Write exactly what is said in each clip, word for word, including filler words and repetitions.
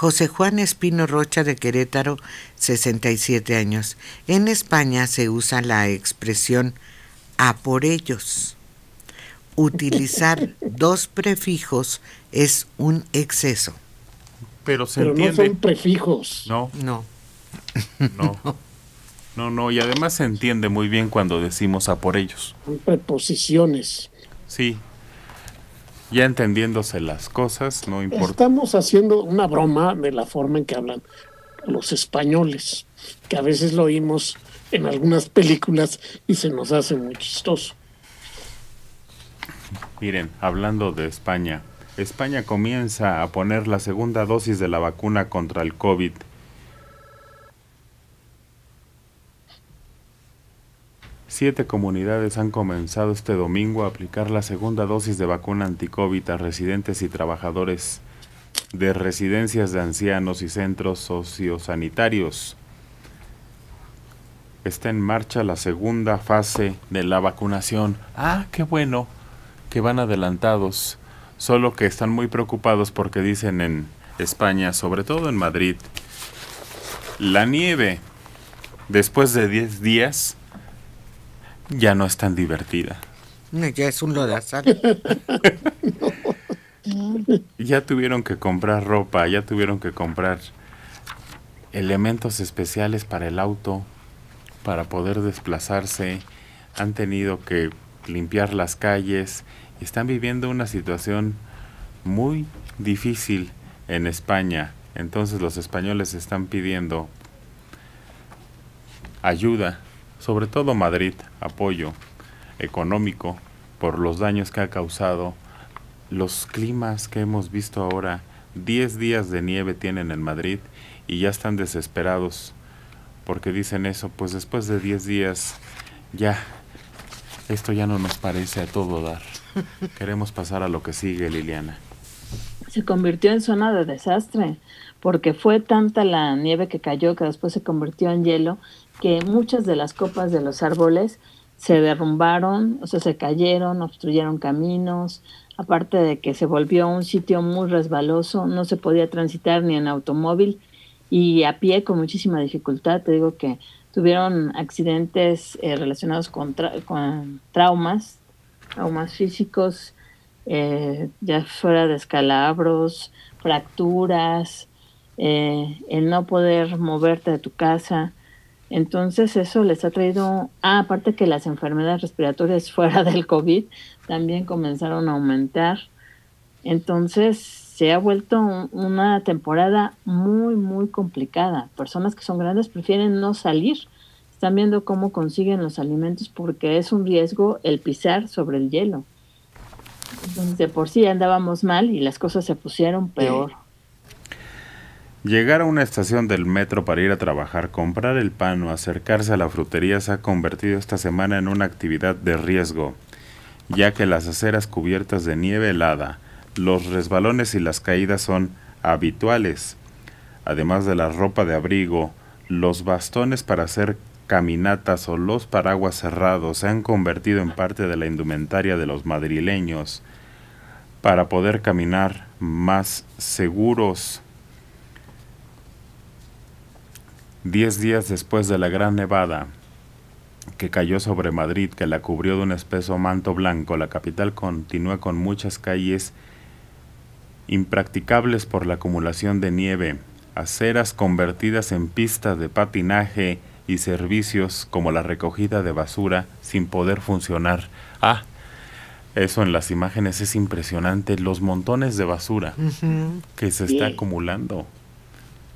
José Juan Espino Rocha de Querétaro, sesenta y siete años. En España se usa la expresión a por ellos. Utilizar dos prefijos es un exceso. Pero se Pero entiende. No son prefijos. No. No. No. No. No, no, y además se entiende muy bien cuando decimos a por ellos. Son preposiciones. Sí. Ya entendiéndose las cosas, no importa. Estamos haciendo una broma de la forma en que hablan los españoles, que a veces lo oímos en algunas películas y se nos hace muy chistoso. Miren, hablando de España, España comienza a poner la segunda dosis de la vacuna contra el COVID. Siete comunidades han comenzado este domingo a aplicar la segunda dosis de vacuna anticovid a residentes y trabajadores de residencias de ancianos y centros sociosanitarios. Está en marcha la segunda fase de la vacunación. ¡Ah, qué bueno! Que van adelantados, solo que están muy preocupados porque dicen en España, sobre todo en Madrid, la nieve después de diez días ya no es tan divertida. Ya es un lodazal. Ya tuvieron que comprar ropa, ya tuvieron que comprar elementos especiales para el auto, para poder desplazarse, han tenido que limpiar las calles, están viviendo una situación muy difícil en España. Entonces los españoles están pidiendo ayuda, sobre todo Madrid, apoyo económico por los daños que ha causado los climas que hemos visto ahora. Diez días de nieve tienen en Madrid y ya están desesperados porque dicen eso, pues después de diez días ya... Esto ya no nos parece a todo dar. Queremos pasar a lo que sigue, Liliana. Se convirtió en zona de desastre, porque fue tanta la nieve que cayó que después se convirtió en hielo, que muchas de las copas de los árboles se derrumbaron, o sea, se cayeron, obstruyeron caminos, aparte de que se volvió un sitio muy resbaloso, no se podía transitar ni en automóvil y a pie con muchísima dificultad. Te digo que tuvieron accidentes eh, relacionados con, tra con traumas, traumas físicos, eh, ya fuera descalabros, fracturas, eh, el no poder moverte de tu casa. Entonces eso les ha traído... Ah, aparte que las enfermedades respiratorias fuera del COVID también comenzaron a aumentar. Entonces... se ha vuelto una temporada muy, muy complicada. Personas que son grandes prefieren no salir. Están viendo cómo consiguen los alimentos porque es un riesgo el pisar sobre el hielo. Entonces, de por sí andábamos mal y las cosas se pusieron peor. Llegar a una estación del metro para ir a trabajar, comprar el pan o acercarse a la frutería se ha convertido esta semana en una actividad de riesgo, ya que las aceras cubiertas de nieve helada, los resbalones y las caídas son habituales, además de la ropa de abrigo, los bastones para hacer caminatas o los paraguas cerrados se han convertido en parte de la indumentaria de los madrileños para poder caminar más seguros. Diez días después de la gran nevada que cayó sobre Madrid, que la cubrió de un espeso manto blanco, la capital continúa con muchas calles impracticables por la acumulación de nieve, aceras convertidas en pistas de patinaje y servicios como la recogida de basura sin poder funcionar. Ah, eso en las imágenes es impresionante, los montones de basura uh-huh. que se está sí. acumulando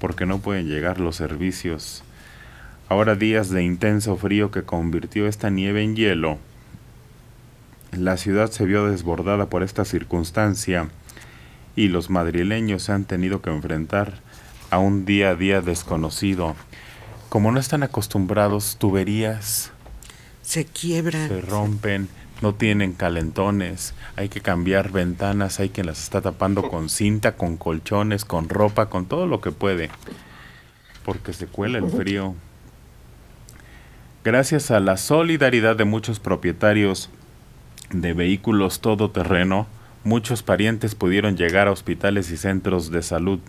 porque no pueden llegar los servicios. Ahora días de intenso frío que convirtió esta nieve en hielo. La ciudad se vio desbordada por esta circunstancia. Y los madrileños se han tenido que enfrentar a un día a día desconocido. Como no están acostumbrados, tuberías se quiebran, se rompen, no tienen calentones, hay que cambiar ventanas, hay quien las está tapando con cinta, con colchones, con ropa, con todo lo que puede, porque se cuela el frío. Gracias a la solidaridad de muchos propietarios de vehículos todoterreno, muchos parientes pudieron llegar a hospitales y centros de salud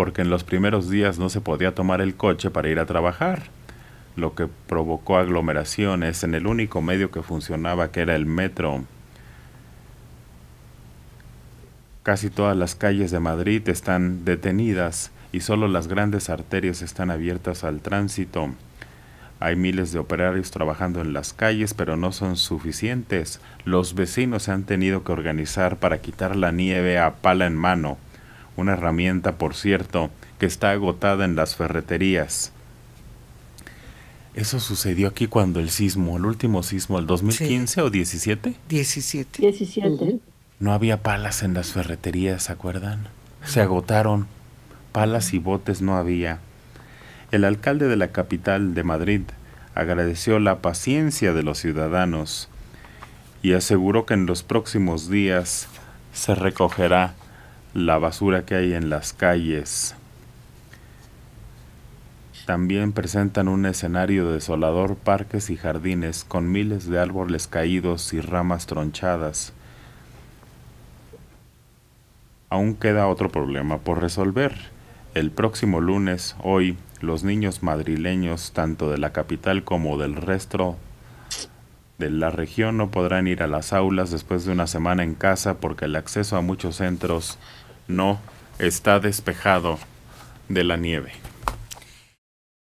porque en los primeros días no se podía tomar el coche para ir a trabajar, lo que provocó aglomeraciones en el único medio que funcionaba, que era el metro. Casi todas las calles de Madrid están detenidas y solo las grandes arterias están abiertas al tránsito. Hay miles de operarios trabajando en las calles, pero no son suficientes. Los vecinos se han tenido que organizar para quitar la nieve a pala en mano, una herramienta, por cierto, que está agotada en las ferreterías. Eso sucedió aquí cuando el sismo, el último sismo, el dos mil quince sí. ¿O diecisiete? diecisiete. diecisiete. No había palas en las ferreterías, ¿se acuerdan? Se agotaron. Palas y botes no había. El alcalde de la capital de Madrid agradeció la paciencia de los ciudadanos y aseguró que en los próximos días se recogerá la basura que hay en las calles. También presentan un escenario desolador, parques y jardines con miles de árboles caídos y ramas tronchadas. Aún queda otro problema por resolver. El próximo lunes, hoy, los niños madrileños, tanto de la capital como del resto de la región, no podrán ir a las aulas después de una semana en casa porque el acceso a muchos centros no está despejado de la nieve.